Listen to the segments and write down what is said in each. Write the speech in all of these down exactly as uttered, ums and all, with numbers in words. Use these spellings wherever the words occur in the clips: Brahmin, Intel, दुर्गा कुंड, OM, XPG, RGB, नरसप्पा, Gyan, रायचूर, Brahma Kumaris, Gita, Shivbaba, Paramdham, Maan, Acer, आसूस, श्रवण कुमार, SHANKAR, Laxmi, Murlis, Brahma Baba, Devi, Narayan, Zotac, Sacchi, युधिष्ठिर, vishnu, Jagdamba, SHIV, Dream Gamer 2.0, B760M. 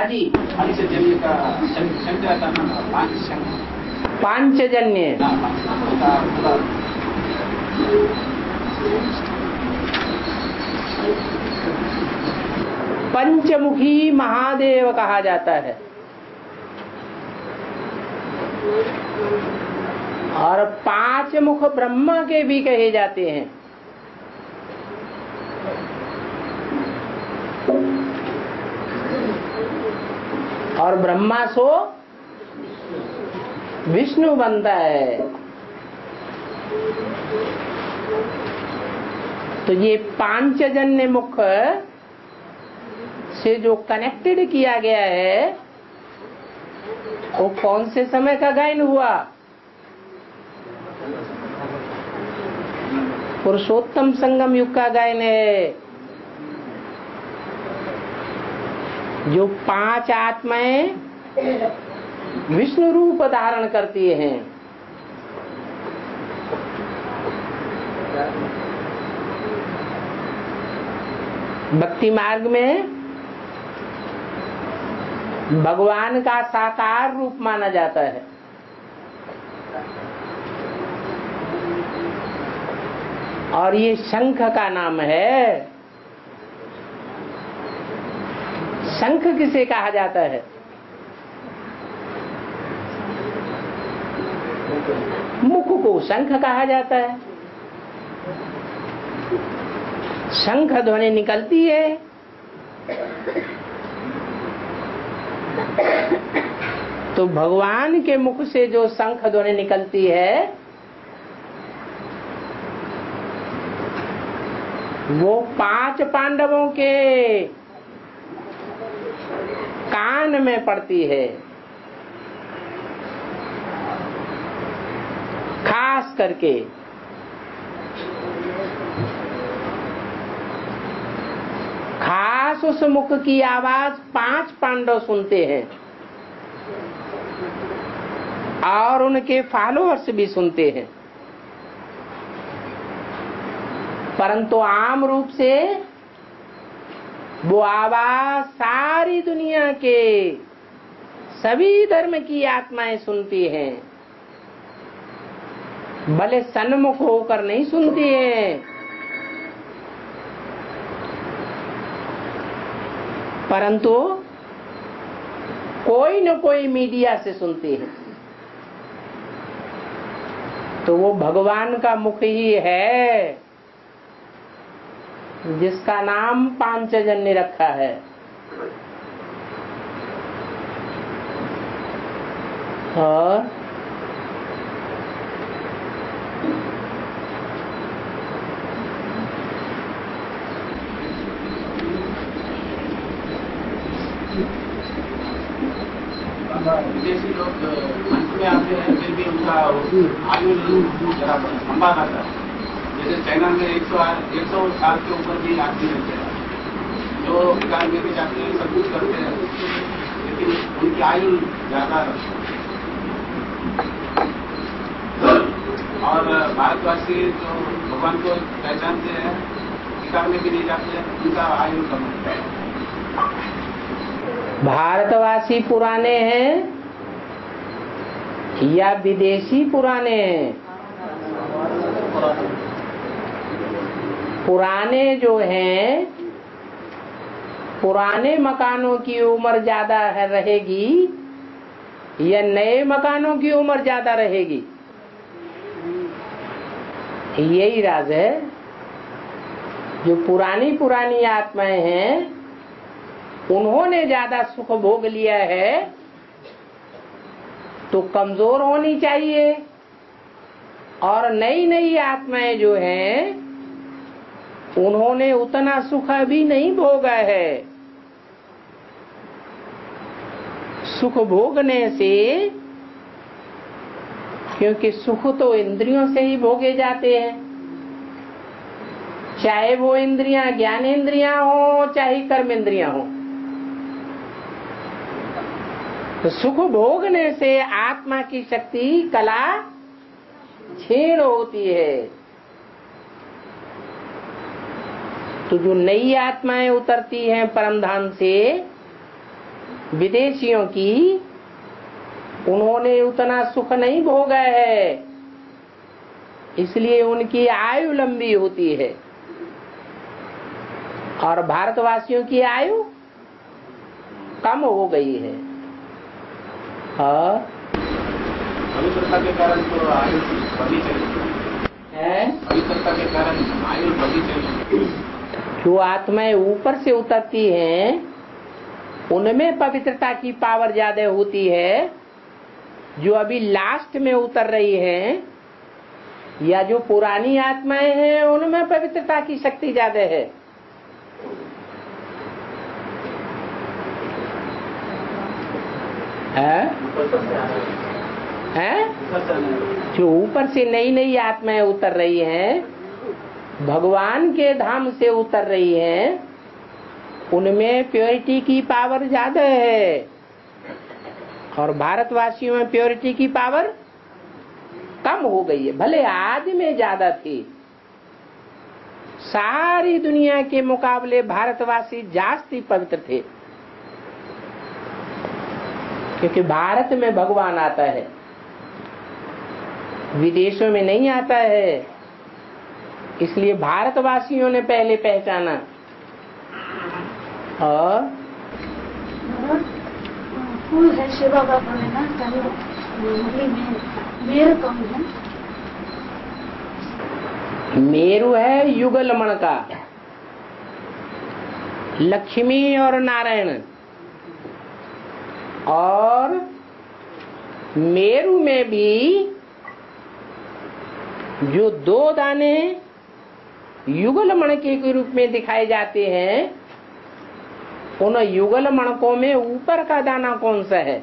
आदि पंचजन्य का शंकर का नाम पांचजन्य पांचजन्य पंचमुखी महादेव कहा जाता है। और पांच मुख ब्रह्मा के भी कहे जाते हैं। और ब्रह्मा सो विष्णु बनता है। तो ये पांचजन्य मुख से जो कनेक्टेड किया गया है वो कौन से समय का गायन हुआ? पुरुषोत्तम संगम युग का गायन है। जो पांच आत्माएं विष्णु रूप धारण करती हैं, भक्ति मार्ग में भगवान का साकार रूप माना जाता है। और ये शंख का नाम है। शंख किसे कहा जाता है? मुख को शंख कहा जाता है। शंख ध्वनि निकलती है। तो भगवान के मुख से जो शंख ध्वनि निकलती है वो पांच पांडवों के कान में पड़ती है। खास करके खास उस मुख की आवाज पांच पांडव सुनते हैं और उनके फॉलोअर्स भी सुनते हैं। परंतु आम रूप से वो आवाज सारी दुनिया के सभी धर्म की आत्माएं सुनती हैं, भले सन्मुख होकर नहीं सुनती हैं, परंतु कोई न कोई मीडिया से सुनती है। तो वो भगवान का मुख ही है जिसका नाम पांचजन्य रखा है। और विदेशी लोग मंच में आते हैं फिर भी उनका आयु जरा लंबा रहता है। जैसे चाइना में एक सौ एक सौ साल के ऊपर भी आदमी रहते हैं जो विकास में भी जाते हैं, सब कुछ करते हैं, लेकिन उनकी आयु ज्यादा है। और भारतवासी जो भगवान को पहचानते हैं, विकास में भी नहीं जाते हैं, उनका आयु कम होता है। भारतवासी पुराने हैं या विदेशी पुराने हैं? पुराने जो हैं, पुराने मकानों की उम्र ज्यादा रहेगी या नए मकानों की उम्र ज्यादा रहेगी? यही राज है। जो पुरानी पुरानी आत्माएं हैं उन्होंने ज्यादा सुख भोग लिया है, तो कमजोर होनी चाहिए। और नई नई आत्माएं जो हैं उन्होंने उतना सुख भी नहीं भोगा है। सुख भोगने से, क्योंकि सुख तो इंद्रियों से ही भोगे जाते हैं, चाहे वो इंद्रियां ज्ञानेंद्रियां हो चाहे कर्मेंद्रियां हो। तो सुख भोगने से आत्मा की शक्ति कला क्षीण होती है। तो जो नई आत्माएं उतरती हैं परमधाम से विदेशियों की, उन्होंने उतना सुख नहीं भोगा है, इसलिए उनकी आयु लंबी होती है। और भारतवासियों की आयु कम हो गई है। हाँ, पवित्रता के कारण तो आयु बढ़ी है, पवित्रता के कारण आयु बढ़ी है। जो आत्माएं ऊपर से उतरती हैं, उनमें पवित्रता की पावर ज्यादा होती है। जो अभी लास्ट में उतर रही हैं, या जो पुरानी आत्माएं हैं, उनमें पवित्रता की शक्ति ज्यादा है। है? है? जो ऊपर से नई नई आत्माएं उतर रही हैं, भगवान के धाम से उतर रही हैं, उनमें प्योरिटी की पावर ज्यादा है। और भारतवासियों में प्योरिटी की पावर कम हो गई है। भले आज में ज्यादा थी, सारी दुनिया के मुकाबले भारतवासी जास्ती पवित्र थे, क्योंकि भारत में भगवान आता है, विदेशों में नहीं आता है। इसलिए भारतवासियों ने पहले पहचाना। और फूल है शिवबाबा को ना, मेरू कम है। मेरू है युगल मण का, लक्ष्मी और नारायण। और मेरू में भी जो दो दाने युगल मणके के रूप में दिखाए जाते हैं, उन युगल मणकों में ऊपर का दाना कौन सा है?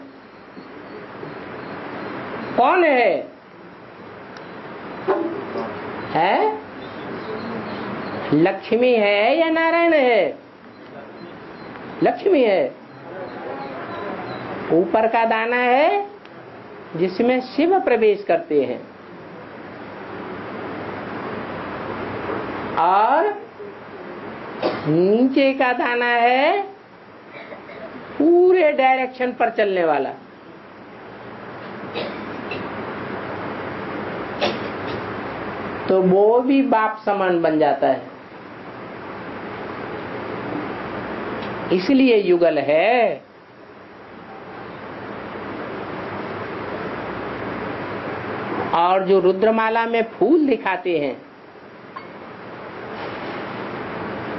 कौन है? है? लक्ष्मी है या नारायण है? लक्ष्मी है। ऊपर का दाना है जिसमें शिव प्रवेश करते हैं। और नीचे का दाना है पूरे डायरेक्शन पर चलने वाला। तो वो भी बाप समान बन जाता है, इसलिए युगल है। और जो रुद्रमाला में फूल दिखाते हैं,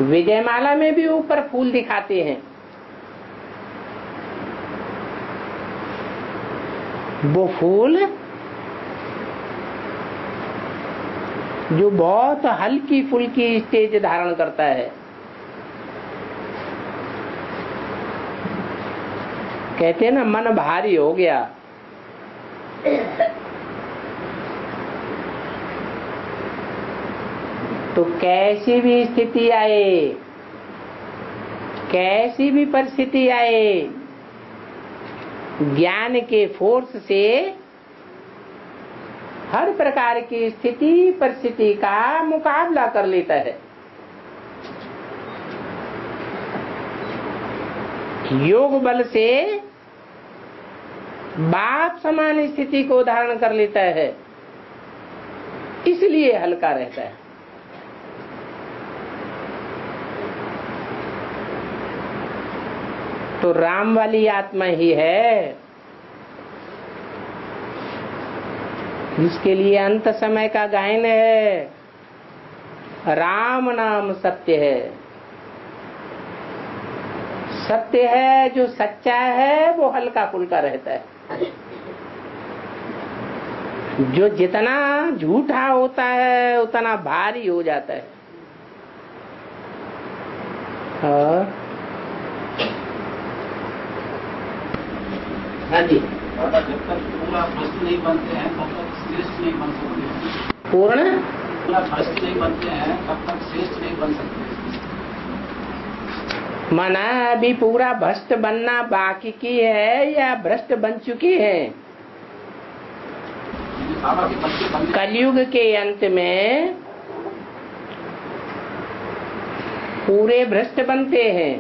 विजयमाला में भी ऊपर फूल दिखाते हैं, वो फूल जो बहुत हल्की फुल्की स्टेज धारण करता है। कहते हैं ना, मन भारी हो गया। तो कैसी भी स्थिति आए, कैसी भी परिस्थिति आए, ज्ञान के फोर्स से हर प्रकार की स्थिति परिस्थिति का मुकाबला कर लेता है। योग बल से बाप समान स्थिति को धारण कर लेता है, इसलिए हल्का रहता है। तो राम वाली आत्मा ही है जिसके लिए अंत समय का गायन है। राम नाम सत्य है, सत्य है। जो सच्चा है वो हल्का फुल्का रहता है, जो जितना झूठा होता है उतना भारी हो जाता है। और हाँ जी, जब तक पूरा भ्रष्ट नहीं बनते हैं तब तक श्रेष्ठ नहीं बन सकते। पूर्ण पूरा भ्रष्ट नहीं बनते हैं तब तक श्रेष्ठ नहीं बन सकते। माना अभी पूरा भ्रष्ट बनना बाकी की है या भ्रष्ट बन चुकी है? कलयुग के अंत में पूरे भ्रष्ट बनते हैं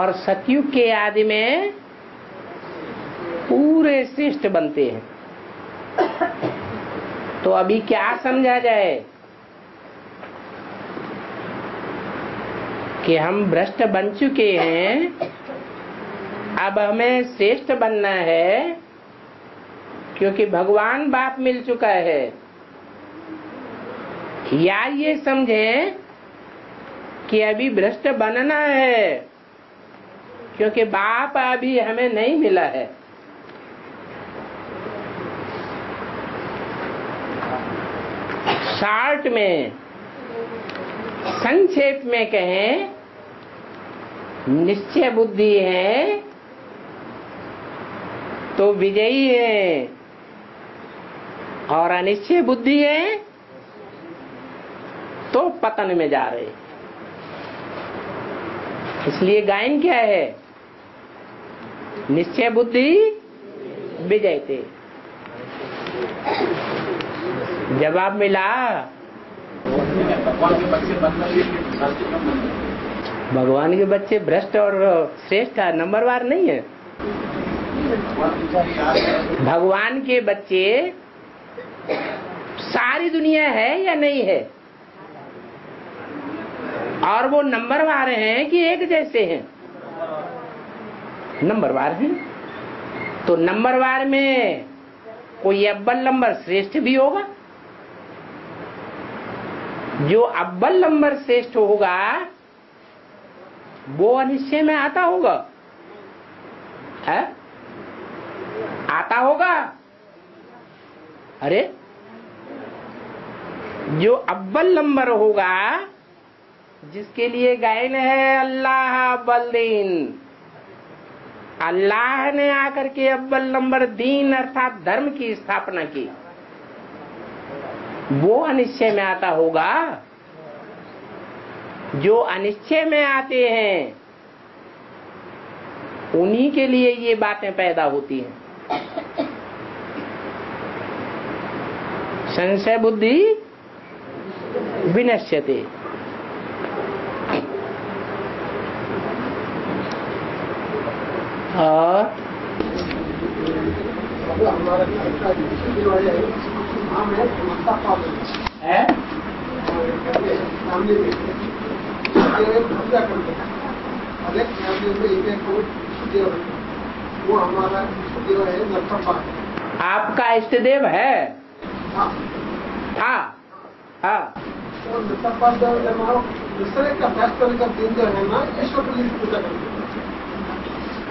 और सतयुग के आदि में पूरे श्रेष्ठ बनते हैं। तो अभी क्या समझा जाए कि हम भ्रष्ट बन चुके हैं, अब हमें श्रेष्ठ बनना है क्योंकि भगवान बाप मिल चुका है। या ये समझें कि अभी भ्रष्ट बनना है क्योंकि बाप अभी हमें नहीं मिला है। शार्ट में, संक्षेप में कहें, निश्चय बुद्धि है तो विजयी है और अनिश्चय बुद्धि है तो पतन में जा रहे। इसलिए गायन क्या है? निश्चय बुद्धि विजयते। जवाब मिला? भगवान के बच्चे भ्रष्ट और श्रेष्ठ नंबरवार नहीं है। भगवान के बच्चे सारी दुनिया है या नहीं है? और वो नंबरवार हैं कि एक जैसे हैं? नंबरवार हैं। तो नंबरवार में कोई अब्बल नंबर श्रेष्ठ भी होगा। जो अब्बल नंबर श्रेष्ठ होगा वो अनिश्चय में आता होगा, है? आता होगा। अरे जो अब्बल नंबर होगा, जिसके लिए गायन है अल्लाह अब्बल दीन, अल्लाह ने आकर के अब्बल नंबर दीन अर्थात धर्म की स्थापना की, वो अनिश्चय में आता होगा। जो अनिश्चय में आते हैं उन्हीं के लिए ये बातें पैदा होती हैं। संशय बुद्धि विनश्यते। और आपका इष्टदेव है? हाँ हाँ।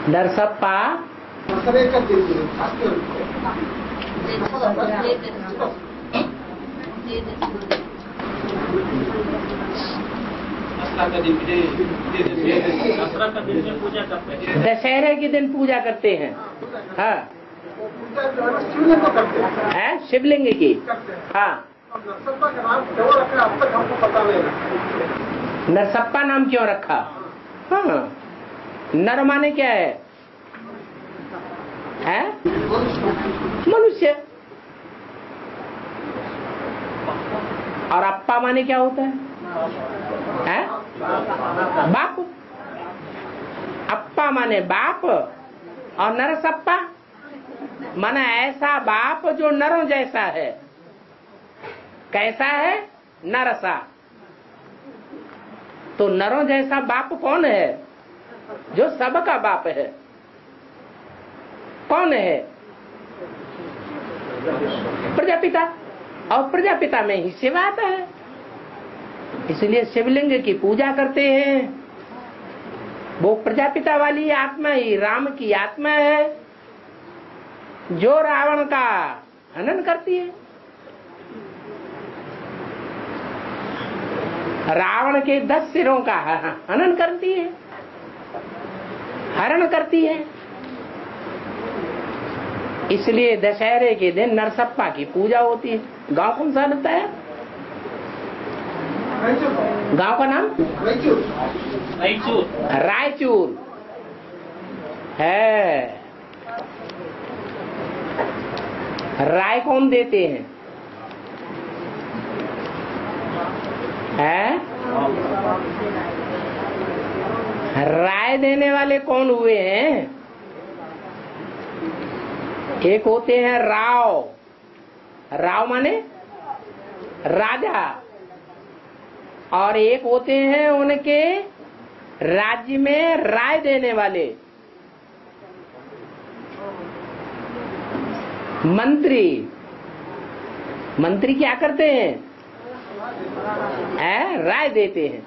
नरसप्पा दशहरे के दिन पूजा करते हैं। हाँ है, शिवलिंग की। हाँ, नरसप्पा नाम क्यों रखा? हाँ, नर माने क्या है? है मनुष्य। और अप्पा माने क्या होता है? है बाप। अप्पा माने बाप और नरसप्पा माना ऐसा बाप जो नरों जैसा है। कैसा है? नरसा। तो नरों जैसा बाप कौन है? जो सबका बाप है। कौन है? प्रजापिता। और प्रजापिता में ही शिव आता है, इसलिए शिवलिंग की पूजा करते हैं। वो प्रजापिता वाली आत्मा ही राम की आत्मा है जो रावण का हनन करती है, रावण के दस सिरों का हनन करती है, हरण करती है। इसलिए दशहरे के दिन नरसप्पा की पूजा होती है। गांव कौन सा लगता है? गांव का नाम रायचूर। रायचूर है। राय कौन देते हैं? है राय देने वाले कौन हुए हैं? एक होते हैं राव, राव माने राजा, और एक होते हैं उनके राज्य में राय देने वाले मंत्री। मंत्री क्या करते हैं? है? राय देते हैं।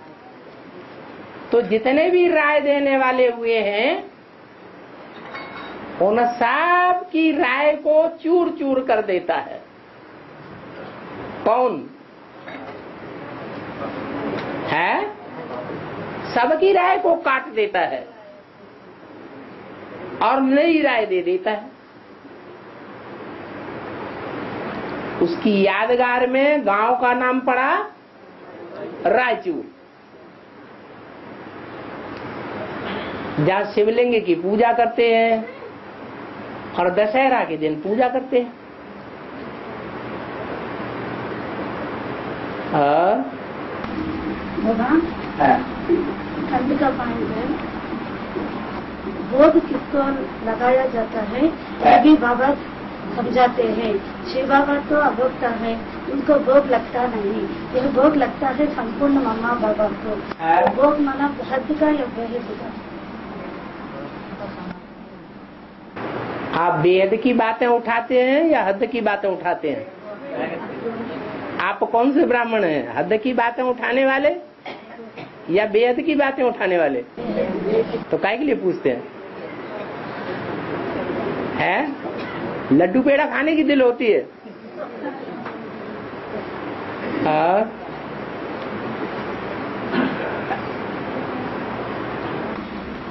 तो जितने भी राय देने वाले हुए हैं उन सब की राय को चूर चूर कर देता है। कौन है? सबकी राय को काट देता है और नई राय दे देता है। उसकी यादगार में गांव का नाम पड़ा रायचूर, जहाँ शिवलिंग की पूजा करते हैं और दशहरा के दिन पूजा करते हैं। ठंड का पानी में बोध किसको लगाया जाता है? अभी बाबा समझाते हैं शिव बाबा तो अभोक्ता है, उनको भोग लगता नहीं। यह भोग लगता है संपूर्ण मम्मा बाबा को। भोग माना हद का या वेद का? आप वेद की बातें उठाते हैं या हद की बातें उठाते हैं? आप कौन से ब्राह्मण हैं? हद की बातें उठाने वाले या वेद की बातें उठाने वाले? तो काहे के लिए पूछते हैं? है लड्डू पेड़ा खाने की दिल होती है। आ,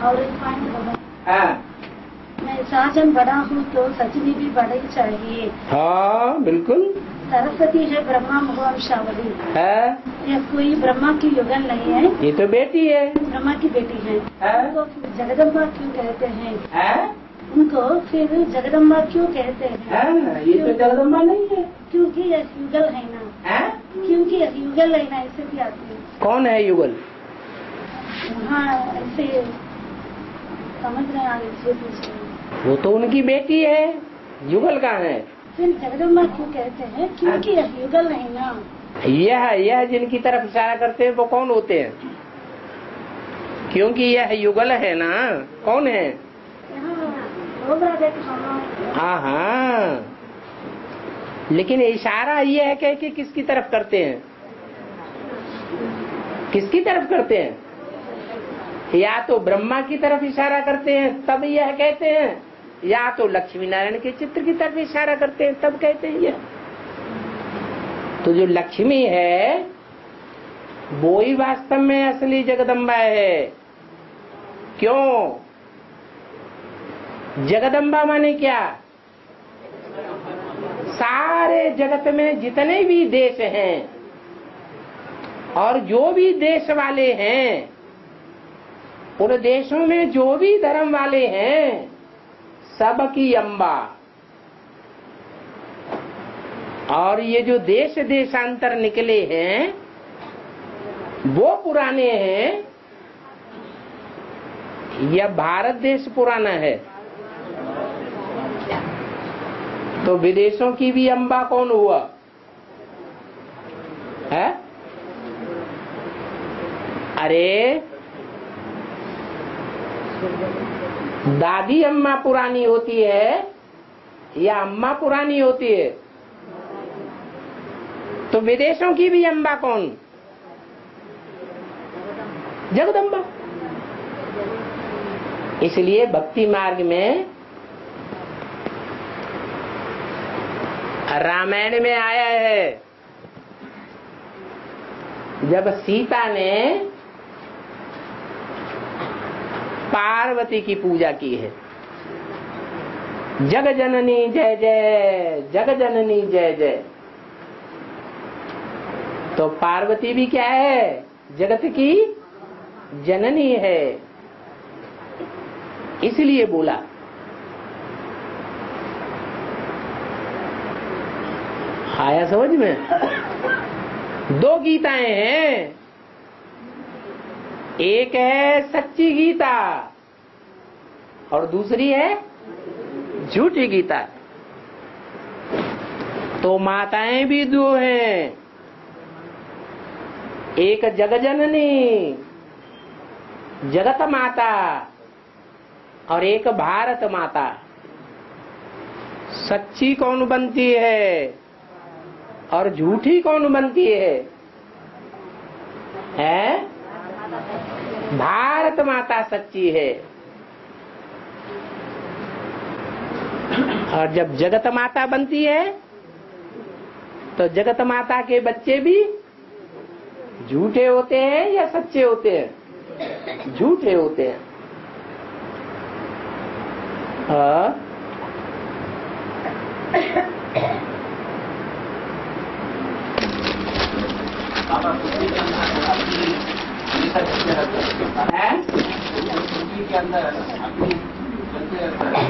और एक पॉइंट बाबा, मैं साजन बड़ा हूँ तो सजनी भी बड़ी चाहिए। हाँ बिल्कुल। सरस्वती है ब्रह्मा वंशावली है, यह कोई ब्रह्मा की युगल नहीं है, ये तो बेटी है, ब्रह्मा की बेटी है। तो जगदम्बा क्यों कहते हैं? है? उनको फिर जगदम्बा क्यों कहते हैं? ये तो जगदम्बा नहीं है क्योंकि ये युगल है ना। आ? क्योंकि ये युगल है ना, इससे भी आती है। कौन है युगल? हाँ ऐसे समझ रहे हैं, वो तो उनकी बेटी है, युगल कहाँ है? फिर जगदम्बा क्यों कहते हैं? क्योंकि ये युगल है ना। यह यह जिनकी तरफ इशारा करते हैं वो कौन होते हैं? क्योंकि यह युगल है ना, कौन है? हाँ हाँ, लेकिन इशारा ये है कि, कि किसकी तरफ करते हैं? किसकी तरफ करते हैं? या तो ब्रह्मा की तरफ इशारा करते हैं तब यह कहते हैं, या तो लक्ष्मी नारायण के चित्र की तरफ इशारा करते हैं तब कहते हैं यह। तो जो लक्ष्मी है वो ही वास्तव में असली जगदम्बा है। क्यों? जगदम्बा माने क्या? सारे जगत में जितने भी देश हैं और जो भी देश वाले हैं, उन देशों में जो भी धर्म वाले हैं, सबकी अम्बा। और ये जो देश देशांतर निकले हैं वो पुराने हैं या भारत देश पुराना है? तो विदेशों की भी अम्बा कौन हुआ? है? अरे दादी अम्मा पुरानी होती है या अम्मा पुरानी होती है? तो विदेशों की भी अम्बा कौन? जगदम्बा। इसलिए भक्ति मार्ग में रामायण में आया है, जब सीता ने पार्वती की पूजा की है, जग जननी जय जय, जग जननी जय जय, तो पार्वती भी क्या है? जगत की जननी है, इसलिए बोला। आया समझ में? दो गीताएं हैं, एक है सच्ची गीता और दूसरी है झूठी गीता। तो माताएं भी दो हैं, एक जगजननी जगत माता और एक भारत माता। सच्ची कौन बनती है और झूठी कौन बनती है? है भारत माता सच्ची है, और जब जगत माता बनती है तो जगत माता के बच्चे भी झूठे होते हैं या सच्चे होते हैं? झूठे होते हैं। हाँ,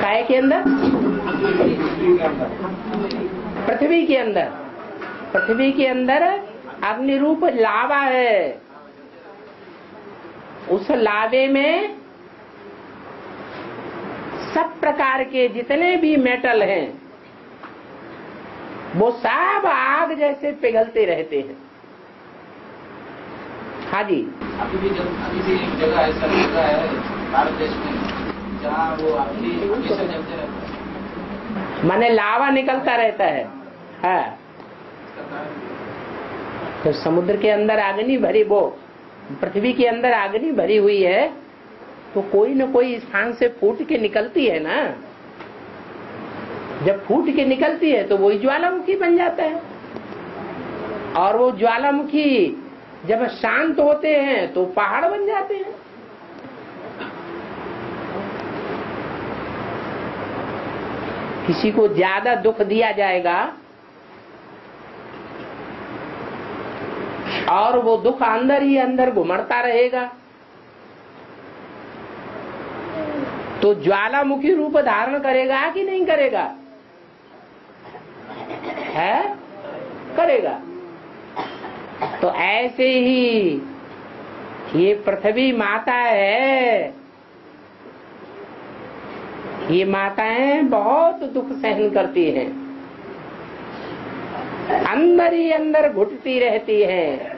काय के अंदर? पृथ्वी के अंदर। पृथ्वी के अंदर अग्नि रूप लावा है, उस लावे में सब प्रकार के जितने भी मेटल हैं वो सब आग जैसे पिघलते रहते हैं। हाँ जी, अभी भी अभी भी एक जगह ऐसा जगह है भारत देश में जहाँ वो अभी जलते रहता है, माने लावा निकलता रहता है। हाँ, तो समुद्र के अंदर अग्नि भरी, वो पृथ्वी के अंदर अग्नि भरी हुई है तो कोई न कोई स्थान से फूट के निकलती है ना। जब फूट के निकलती है तो वही ज्वालामुखी बन जाता है, और वो ज्वालामुखी जब शांत होते हैं तो पहाड़ बन जाते हैं। किसी को ज्यादा दुख दिया जाएगा और वो दुख अंदर ही अंदर घुमड़ता रहेगा तो ज्वालामुखी रूप धारण करेगा कि नहीं करेगा? है, करेगा। तो ऐसे ही ये पृथ्वी माता है, ये माताएं बहुत दुख सहन करती हैं, अंदर ही अंदर घुटती रहती हैं।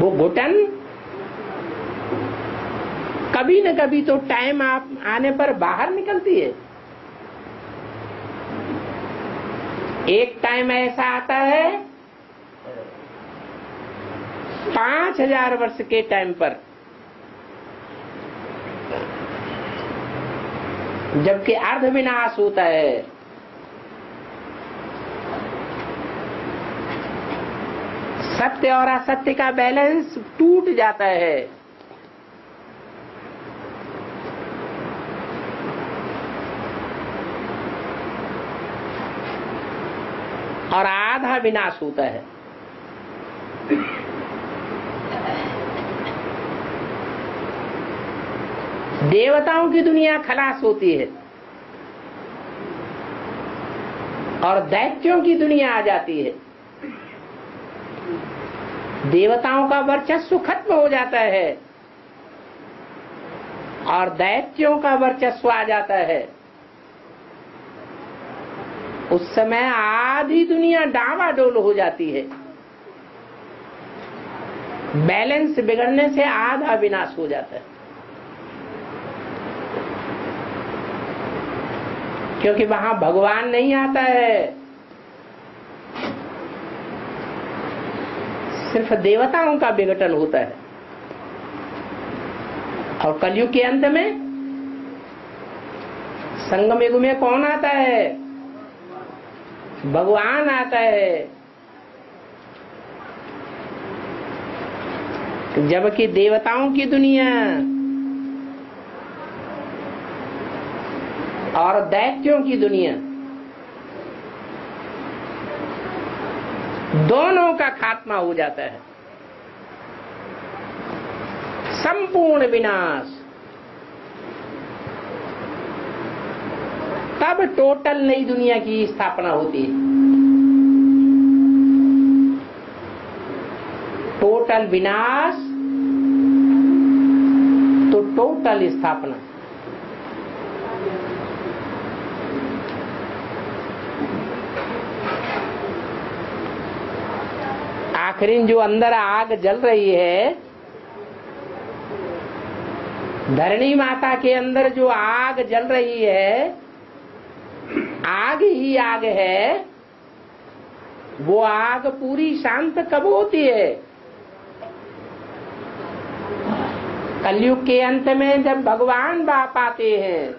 वो घुटन कभी न कभी तो टाइम आप आने पर बाहर निकलती है। एक टाइम ऐसा आता है पांच हजार वर्ष के टाइम पर, जबकि अर्ध विनाश होता है। सत्य और असत्य का बैलेंस टूट जाता है। और आधा विनाश होता है। देवताओं की दुनिया खलास होती है और दैत्यों की दुनिया आ जाती है। देवताओं का वर्चस्व खत्म हो जाता है और दैत्यों का वर्चस्व आ जाता है। उस समय आधी दुनिया डावाडोल हो जाती है। बैलेंस बिगड़ने से आधा विनाश हो जाता है, क्योंकि वहां भगवान नहीं आता है, सिर्फ देवताओं का विघटन होता है। और कलयुग के अंत में संगम युग में कौन आता है? भगवान आता है, जबकि देवताओं की दुनिया और दैत्यों की दुनिया दोनों का खात्मा हो जाता है, संपूर्ण विनाश। तब टोटल नई दुनिया की स्थापना होती है। टोटल विनाश तो टोटल स्थापना। आखिरी जो अंदर आग जल रही है, धरणी माता के अंदर जो आग जल रही है, आग ही आग है। वो आग पूरी शांत कब होती है? कलयुग के अंत में जब भगवान बाप आते हैं,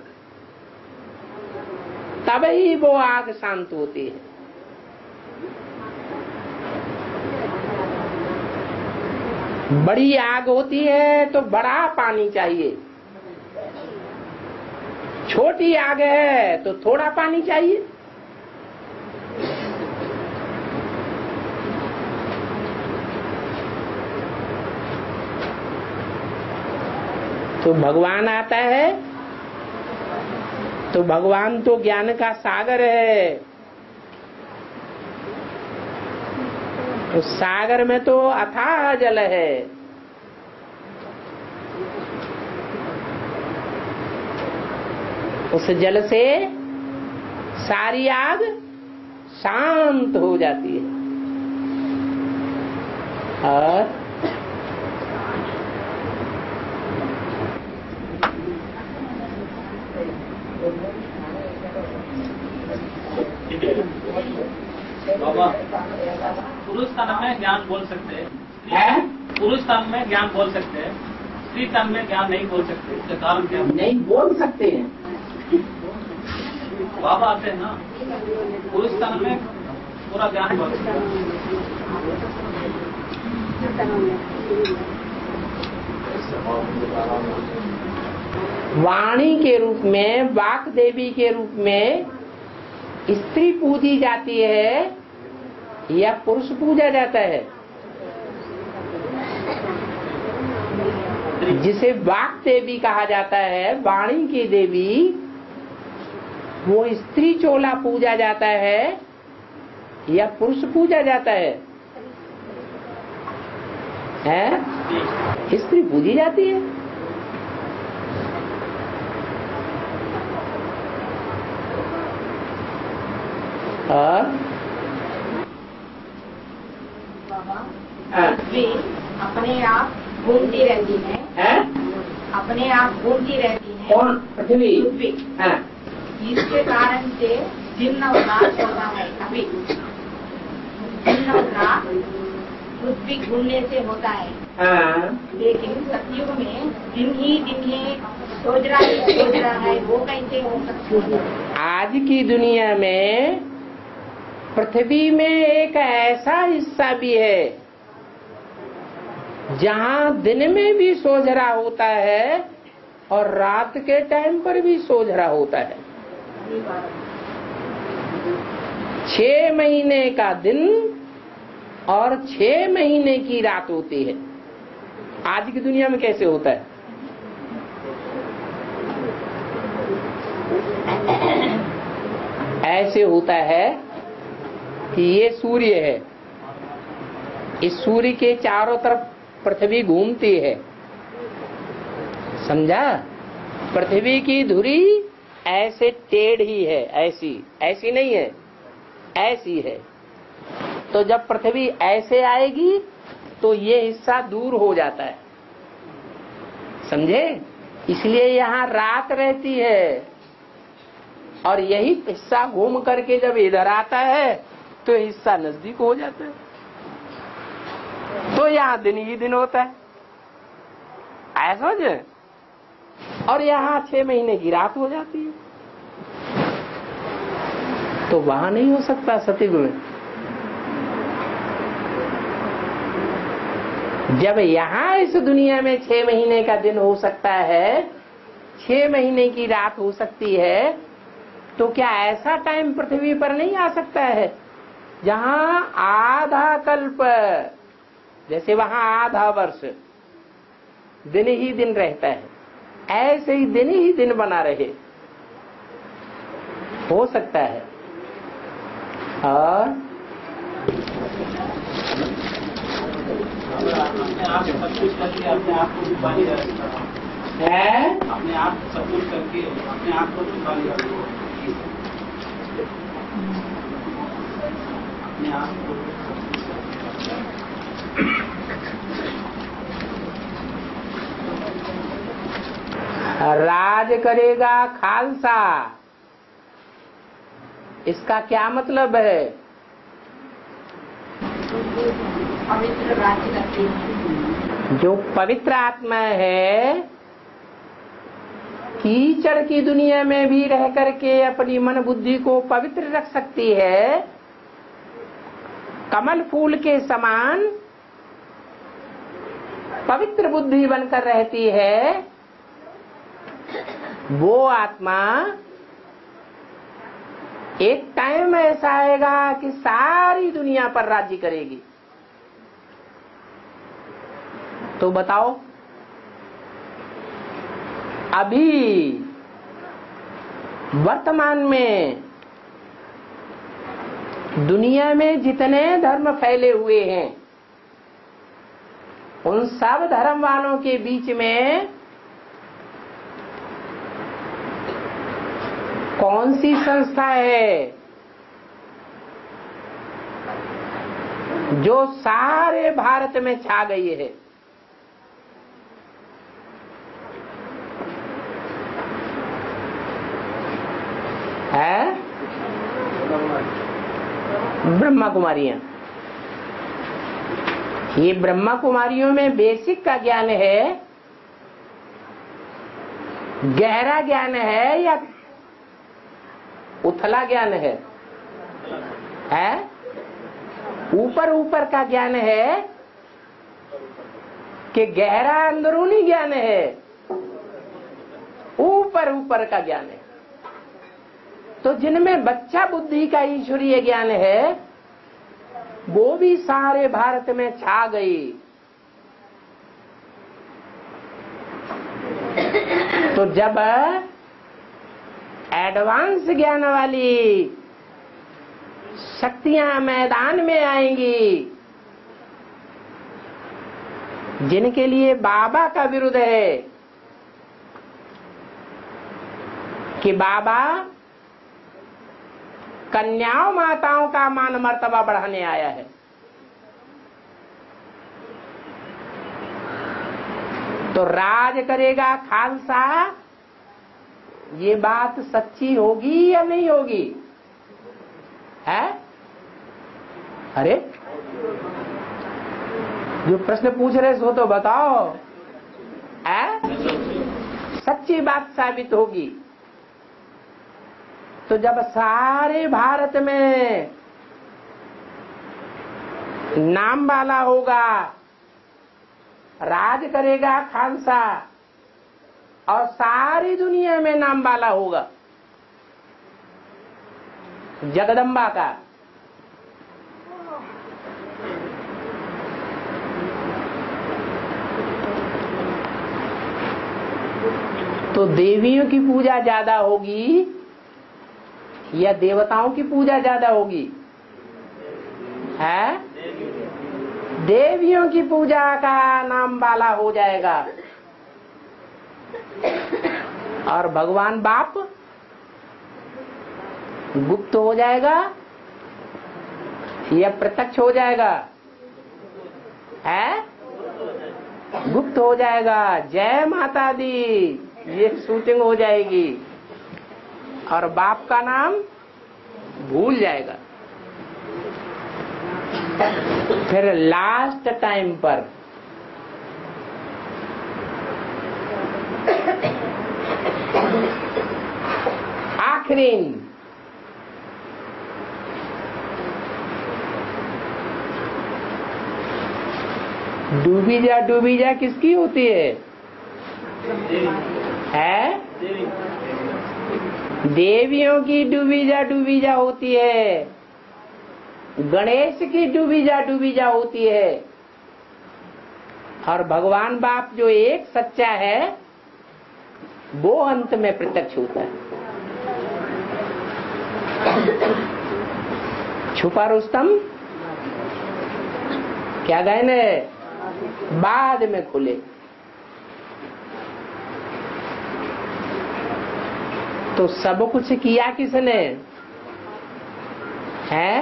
तब ही वो आग शांत होती है। बड़ी आग होती है तो बड़ा पानी चाहिए, छोटी आग है तो थोड़ा पानी चाहिए। तो भगवान आता है तो भगवान तो ज्ञान का सागर है। उस सागर में तो अथाह जल है। उस जल से सारी आग शांत हो जाती है। और पुरुष तन में ज्ञान बोल सकते हैं, पुरुष तन में ज्ञान बोल सकते हैं, स्त्री तन में ज्ञान नहीं बोल सकते। इसका कारण क्या? नहीं बोल सकते हैं। बाबा आते हैं ना, पुरुष तन में पूरा ज्ञान बोल सकते हैं। वाणी के रूप में, वाक देवी के रूप में स्त्री पूजी जाती है या पुरुष पूजा जाता है? जिसे वाक देवी कहा जाता है, वाणी की देवी, वो स्त्री चोला पूजा जाता है या पुरुष पूजा जाता है? है, स्त्री पूजी जाती है। और स्त्री अपने आप घूमती रहती है, है? अपने आप घूमती रहती है। कौन? पृथ्वी। इसके कारण से जीर्ण उदास होता है। अभी जीर्ण उदास पृथ्वी घूमने से होता है, लेकिन सतयुग में दिन ही दिन ही सोच रहा है सोच रहा है वो कैसे हो सकती है? आज की दुनिया में पृथ्वी में एक ऐसा हिस्सा भी है जहाँ दिन में भी सोझरा होता है और रात के टाइम पर भी सोझरा होता है। छह महीने का दिन और छह महीने की रात होती है। आज की दुनिया में कैसे होता है? ऐसे होता है कि ये सूर्य है, इस सूर्य के चारों तरफ पृथ्वी घूमती है, समझा? पृथ्वी की धुरी ऐसे टेढ़ी है, ऐसी ऐसी नहीं है, ऐसी है। तो जब पृथ्वी ऐसे आएगी तो ये हिस्सा दूर हो जाता है, समझे? इसलिए यहाँ रात रहती है और यही हिस्सा घूम करके जब इधर आता है तो हिस्सा नजदीक हो जाता है। तो यहाँ दिन ही दिन होता है, ऐसा समझे? और यहाँ छह महीने की रात हो जाती है। तो वहाँ नहीं हो सकता सतयुग में। जब यहाँ इस दुनिया में छह महीने का दिन हो सकता है, छह महीने की रात हो सकती है, तो क्या ऐसा टाइम पृथ्वी पर नहीं आ सकता है जहाँ आधा कल्प, जैसे वहां आधा वर्ष दिन ही दिन रहता है, ऐसे ही दिन ही दिन बना रहे? हो सकता है। और अपने आप सब कुछ करके अपने आप को बाली लगा देता हूँ है, अपने आप सब कुछ करके अपने आप को बाली लगा देता हूँ अपने आप को। राज करेगा खालसा, इसका क्या मतलब है? जो पवित्र आत्मा है कीचड़ की दुनिया में भी रह करके अपनी मन बुद्धि को पवित्र रख सकती है, कमल फूल के समान पवित्र बुद्धि बनकर रहती है, वो आत्मा एक टाइम ऐसा आएगा कि सारी दुनिया पर राज्य करेगी। तो बताओ अभी वर्तमान में दुनिया में जितने धर्म फैले हुए हैं उन सब धर्म वालों के बीच में कौन सी संस्था है जो सारे भारत में छा गई है? है ब्रह्मा कुमारियां। ये ब्रह्मा कुमारियों में बेसिक का ज्ञान है, गहरा ज्ञान है या उथला ज्ञान है? है ऊपर ऊपर का ज्ञान है कि गहरा अंदरूनी ज्ञान है? ऊपर ऊपर का ज्ञान है। तो जिनमें बच्चा बुद्धि का ईश्वरीय ज्ञान है वो भी सारे भारत में छा गई। तो जब एडवांस ज्ञान वाली शक्तियां मैदान में आएंगी, जिनके लिए बाबा का विरुद्ध है कि बाबा कन्याओं माताओं का मान मर्तबा बढ़ाने आया है, तो राज करेगा खालसा ये बात सच्ची होगी या नहीं होगी? है अरे जो प्रश्न पूछ रहे हो तो बताओ, है सच्ची बात साबित होगी। तो जब सारे भारत में नाम वाला होगा राज करेगा खालसा और सारी दुनिया में नाम वाला होगा जगदम्बा का, तो देवियों की पूजा ज्यादा होगी या देवताओं की पूजा ज्यादा होगी? है देवियों की पूजा का नाम वाला हो जाएगा और भगवान बाप गुप्त हो जाएगा या प्रत्यक्ष हो जाएगा? है गुप्त हो जाएगा। जय माता दी ये शूटिंग हो जाएगी और बाप का नाम भूल जाएगा। फिर लास्ट टाइम पर आखिरी डूबी जा डूबी जा किसकी होती है? है देवियों की डूबी जा डूबी जा होती है, गणेश की डूबी जा डूबी जा होती है और भगवान बाप जो एक सच्चा है वो अंत में प्रत्यक्ष होता है। छुपा रुस्तम क्या गायन है? बाद में खुले। तो सब कुछ किया किसने है?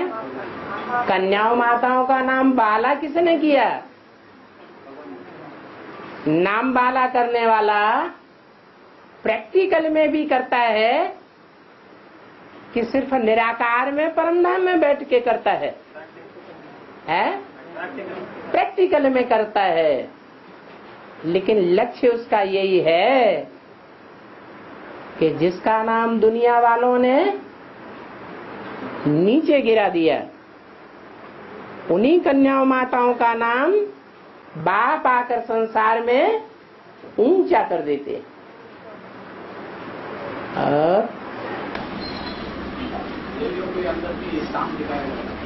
कन्याओं माताओं का नाम बाला किसने किया? नाम बाला करने वाला प्रैक्टिकल में भी करता है कि सिर्फ निराकार में परमधाम में बैठ के करता है? है प्रैक्टिकल में करता है, लेकिन लक्ष्य उसका यही है कि जिसका नाम दुनिया वालों ने नीचे गिरा दिया, उन्हीं कन्याओं माताओं का नाम बाप आकर संसार में ऊंचा कर देते। और देवियों के अंदर भी सांप दिखाया गया,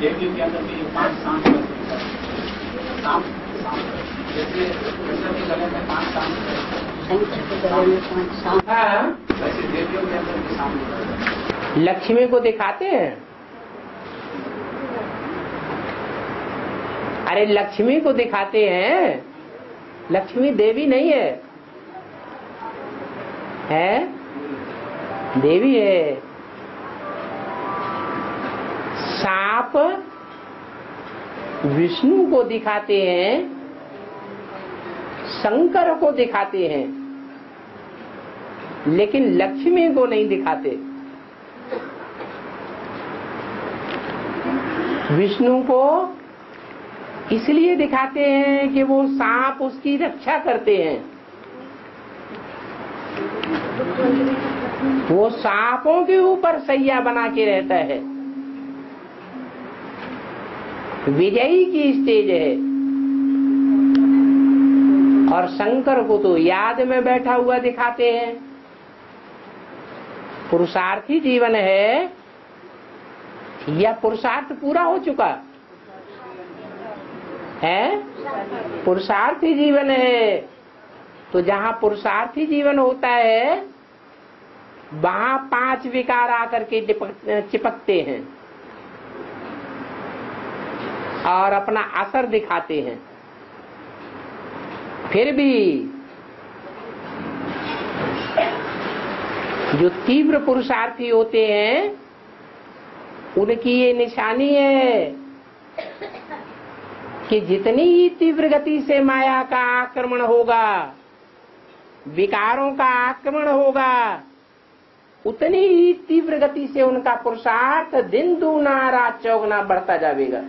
देवियों के अंदर भी पांच सांप दिखाया गया, सांप सांप जैसे कृष्ण के गले में पांच सांप, शंकर के गले में पांच सांप, हाँ वैसे देवियों के अंदर भी सांप दिखाया गया। लक्ष्मी को दिखाते हैं? अरे लक्ष्मी को दिखाते हैं, लक्ष्मी देवी नहीं है, है देवी है। सांप विष्णु को दिखाते हैं, शंकर को दिखाते हैं, लेकिन लक्ष्मी को नहीं दिखाते। विष्णु को इसलिए दिखाते हैं कि वो सांप उसकी रक्षा करते हैं, वो सांपों के ऊपर सैया बना के रहता है, विजयी की स्टेज है। और शंकर को तो याद में बैठा हुआ दिखाते हैं, पुरुषार्थी जीवन है या पुरुषार्थ पूरा हो चुका है? पुरुषार्थी जीवन है। तो जहाँ पुरुषार्थी जीवन होता है वहाँ पांच विकार आकर के चिपकते हैं और अपना असर दिखाते हैं। फिर भी जो तीव्र पुरुषार्थी होते हैं उनकी ये निशानी है कि जितनी ही तीव्र गति से माया का आक्रमण होगा, विकारों का आक्रमण होगा, उतनी ही तीव्र गति से उनका पुरुषार्थ दिन दूना रात चौगुना बढ़ता जाएगा।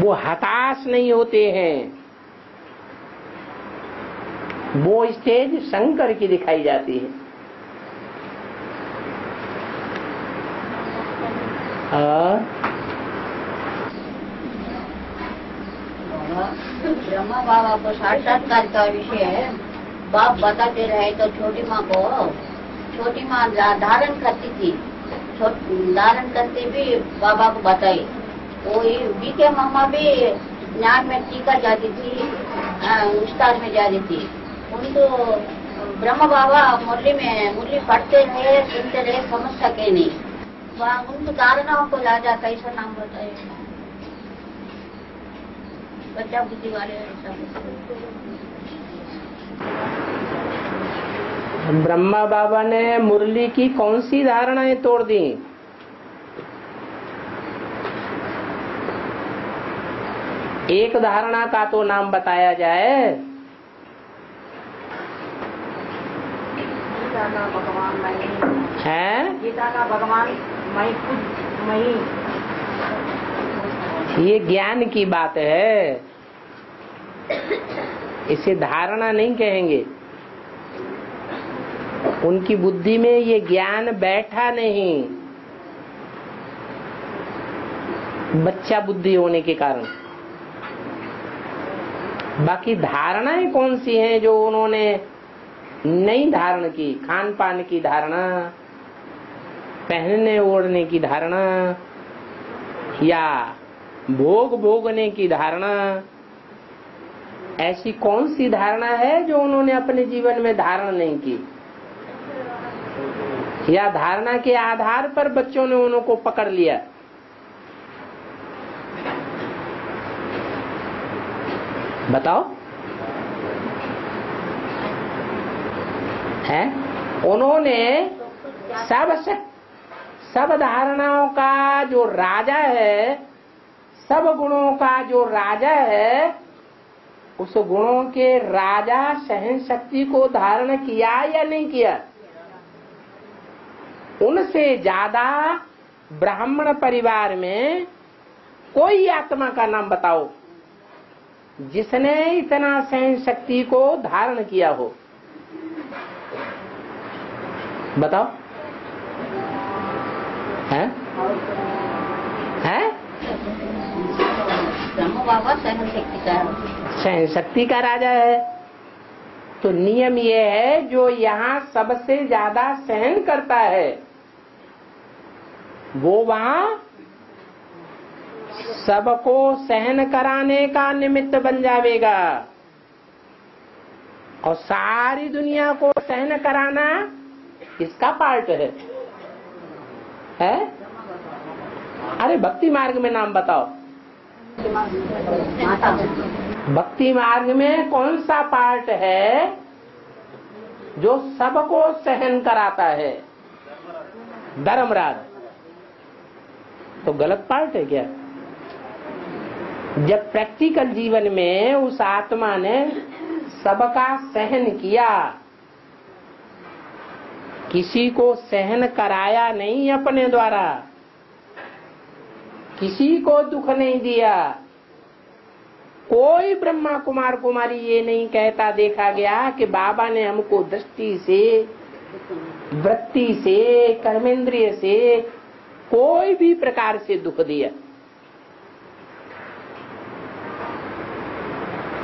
वो हताश नहीं होते हैं, वो स्टेज शंकर की दिखाई जाती है। और ब्रह्मा बाबा को साक्षात्कार का विषय है। बाप बताते रहे तो छोटी माँ को, छोटी माँ धारण करती थी, धारण करते भी बाबा को बताई। वो जी के मामा भी ज्ञान में टीका जाती थी, उस्ताद में जाती थी। उनको ब्रह्मा बाबा मुरली में मुरली पढ़ते रहे, सुनते रहे, समझ सके नहीं। वहाँ उनको धारणाओं को ला जाता, ऐसा नाम बताए बच्चा बुद्धि वाले। ब्रह्मा बाबा ने मुरली की कौन सी धारणाएं तोड़ दी? एक धारणा का तो नाम बताया जाए। भगवान है गीता का, भगवान मैं खुद मैं, ये ज्ञान की बात है, इसे धारणा नहीं कहेंगे। उनकी बुद्धि में ये ज्ञान बैठा नहीं, बच्चा बुद्धि होने के कारण। बाकी धारणाएं कौन सी हैं जो उन्होंने नहीं धारण की? खान पान की धारणा, पहनने ओढ़ने की धारणा, या भोग भोगने की धारणा। ऐसी कौन सी धारणा है जो उन्होंने अपने जीवन में धारण नहीं की? या धारणा के आधार पर बच्चों ने उनको पकड़ लिया। बताओ है, उन्होंने सब सब धारणाओं का जो राजा है, सब गुणों का जो राजा है, उस गुणों के राजा सहन शक्ति को धारण किया या नहीं किया? उनसे ज्यादा ब्राह्मण परिवार में कोई आत्मा का नाम बताओ जिसने इतना सहन शक्ति को धारण किया हो। बताओ है, है? बाबा सहन शक्ति का सहन शक्ति का राजा है। तो नियम ये है, जो यहाँ सबसे ज्यादा सहन करता है वो वहाँ सबको सहन कराने का निमित्त बन जाएगा, और सारी दुनिया को सहन कराना इसका पार्ट है, है? अरे भक्ति मार्ग में नाम बताओ, भक्ति मार्ग में कौन सा पार्ट है जो सबको सहन कराता है? धर्मराज। तो गलत पार्ट है क्या? जब प्रैक्टिकल जीवन में उस आत्मा ने सबका सहन किया, किसी को सहन कराया नहीं अपने द्वारा, किसी को दुख नहीं दिया, कोई ब्रह्मा कुमार कुमारी ये नहीं कहता देखा गया कि बाबा ने हमको दृष्टि से, वृत्ति से, कर्मेंद्रिय से कोई भी प्रकार से दुख दिया।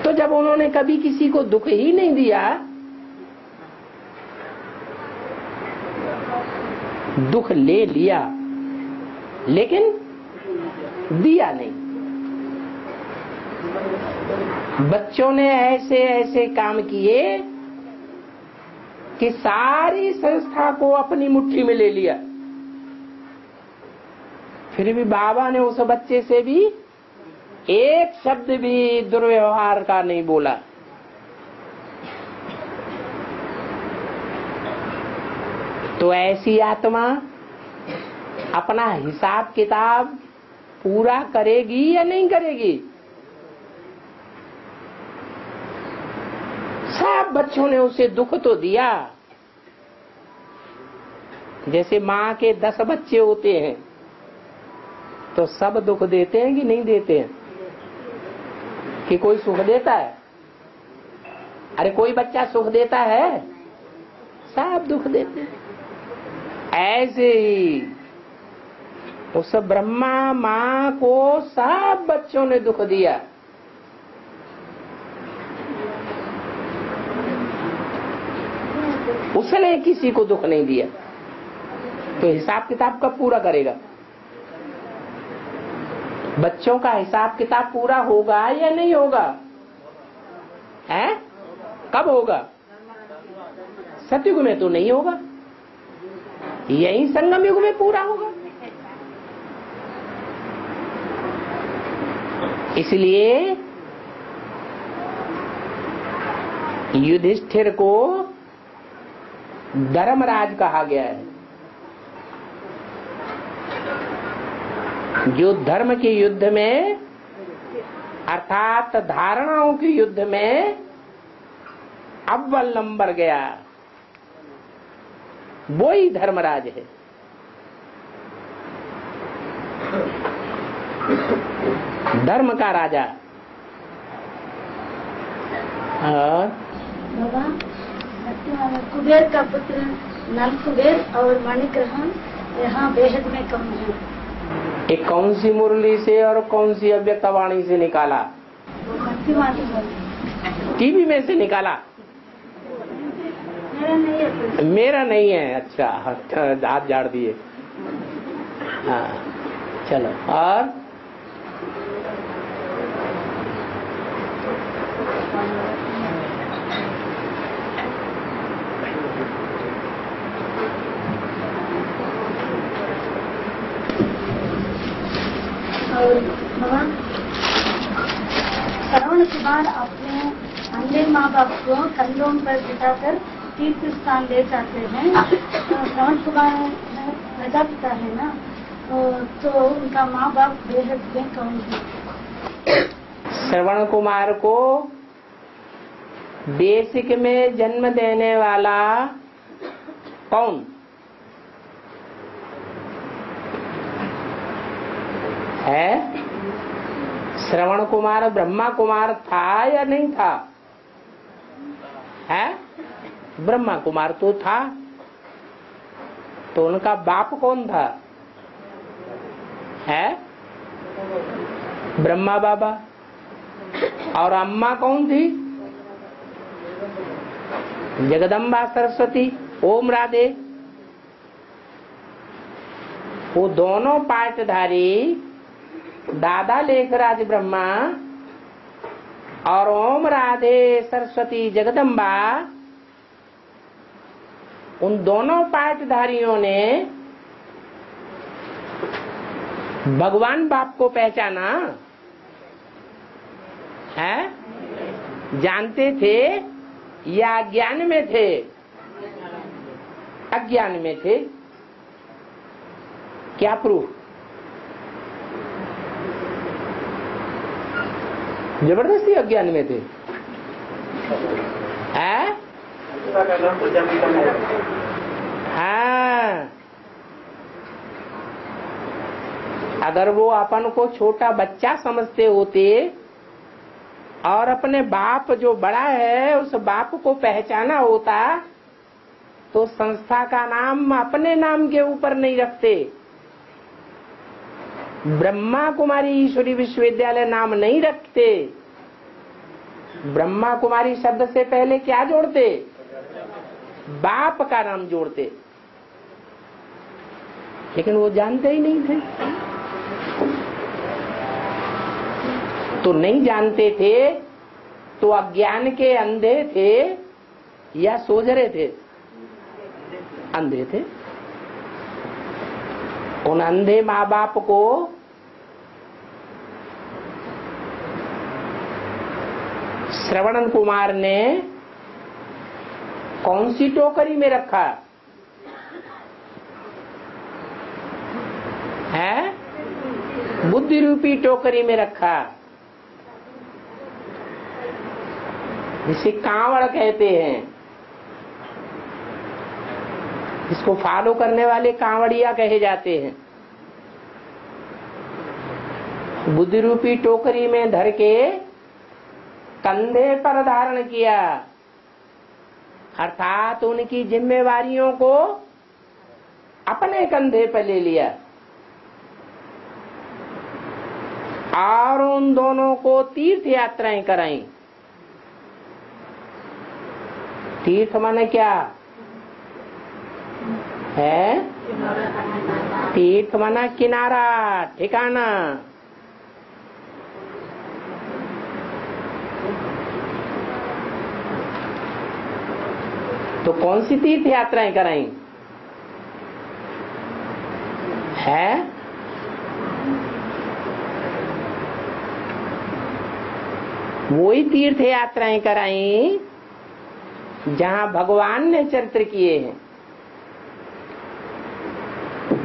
तो जब उन्होंने कभी किसी को दुख ही नहीं दिया, दुख ले लिया लेकिन दिया नहीं। बच्चों ने ऐसे ऐसे काम किए कि सारी संस्था को अपनी मुट्ठी में ले लिया, फिर भी बाबा ने उस बच्चे से भी एक शब्द भी दुर्व्यवहार का नहीं बोला। तो ऐसी आत्मा अपना हिसाब किताब पूरा करेगी या नहीं करेगी? सब बच्चों ने उसे दुख तो दिया। जैसे माँ के दस बच्चे होते हैं तो सब दुख देते हैं कि नहीं देते हैं? कि कोई सुख देता है? अरे कोई बच्चा सुख देता है? सब दुख देते हैं। ऐसे ही उस ब्रह्मा माँ को सब बच्चों ने दुख दिया। उसने किसी को दुख नहीं दिया। तो हिसाब किताब कब पूरा करेगा? बच्चों का हिसाब किताब पूरा होगा या नहीं होगा? हैं? कब होगा? सतयुग में तो नहीं होगा, यही संगम युग में पूरा होगा। इसलिए युधिष्ठिर को धर्मराज कहा गया है, जो धर्म के युद्ध में अर्थात धारणाओं के युद्ध में अव्वल नंबर गया, वो ही धर्मराज है। धर्म का राजा। और बाबा कुबेर का पुत्र नल कुबेर और मणिग्रहण यहाँ बेहद में कम है। एक कौन सी मुरली से और कौन सी अव्यक्तवाणी से निकाला? टीवी में से निकाला। मेरा नहीं है, मेरा नहीं है। अच्छा, हाथ झाड़ दिए। हाँ चलो। और और भगवान श्रवण के बाद अपने अंधे माँ बाप को कंधों पर बिठाकर तीर्थ स्थान ले जाते हैं। श्रवण कुमार राजा पिता है ना, तो उनका माँ बाप बेहद बेकौन है। श्रवण कुमार को बेसिक में जन्म देने वाला कौन? है श्रवण कुमार ब्रह्मा कुमार था या नहीं था? है ब्रह्मा कुमार तो था, तो उनका बाप कौन था? है ब्रह्मा बाबा। और अम्मा कौन थी? जगदम्बा सरस्वती ओम राधे। वो दोनों पाठधारी दादा लेखराज ब्रह्मा और ओम राधे सरस्वती जगदम्बा, उन दोनों पाठधारियों ने भगवान बाप को पहचाना है? जानते थे या अज्ञान में थे? अज्ञान में थे। क्या प्रूफ? जबरदस्ती अज्ञान में थे है? हाँ, अगर वो अपन को छोटा बच्चा समझते होते और अपने बाप जो बड़ा है उस बाप को पहचाना होता तो संस्था का नाम अपने नाम के ऊपर नहीं रखते। ब्रह्मा कुमारी ईश्वरी विश्वविद्यालय नाम नहीं रखते। ब्रह्मा कुमारी शब्द से पहले क्या जोड़ते? बाप का नाम जोड़ते। लेकिन वो जानते ही नहीं थे। तो नहीं जानते थे तो अज्ञान के अंधे थे या सोझरे थे? अंधे थे। उन अंधे माँ बाप को श्रवणन कुमार ने कौन सी टोकरी में रखा? है बुद्धि रूपी टोकरी में रखा, जिसे कांवड़ कहते हैं। इसको फॉलो करने वाले कांवड़िया कहे जाते हैं। बुद्धि रूपी टोकरी में धर के कंधे पर धारण किया, अर्थात उनकी जिम्मेवारियों को अपने कंधे पर ले लिया और उन दोनों को तीर्थ यात्राएं कराई। तीर्थ माने क्या है? तीर्थ माना किनारा, ठिकाना। तो कौन सी तीर्थ यात्राएं कराई? है वही तीर्थ यात्राएं कराई जहां भगवान ने चरित्र किए हैं।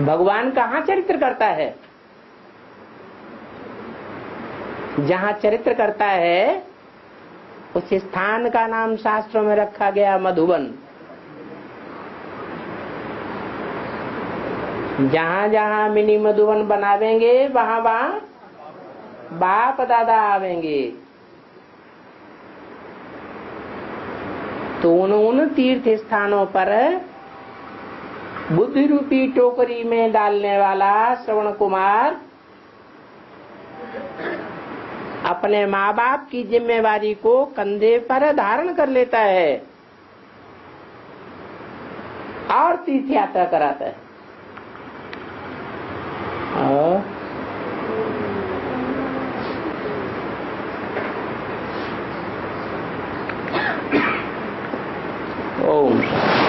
भगवान कहाँ चरित्र करता है? जहां चरित्र करता है उस स्थान का नाम शास्त्रों में रखा गया मधुबन। जहां जहां मिनी मधुवन बनावेंगे वहां वहां बाप दादा आवेंगे। तो उन उन तीर्थ स्थानों पर बुद्धि रूपी टोकरी में डालने वाला श्रवण कुमार अपने माँ बाप की जिम्मेवारी को कंधे पर धारण कर लेता है और तीर्थ यात्रा कराता है। ओम।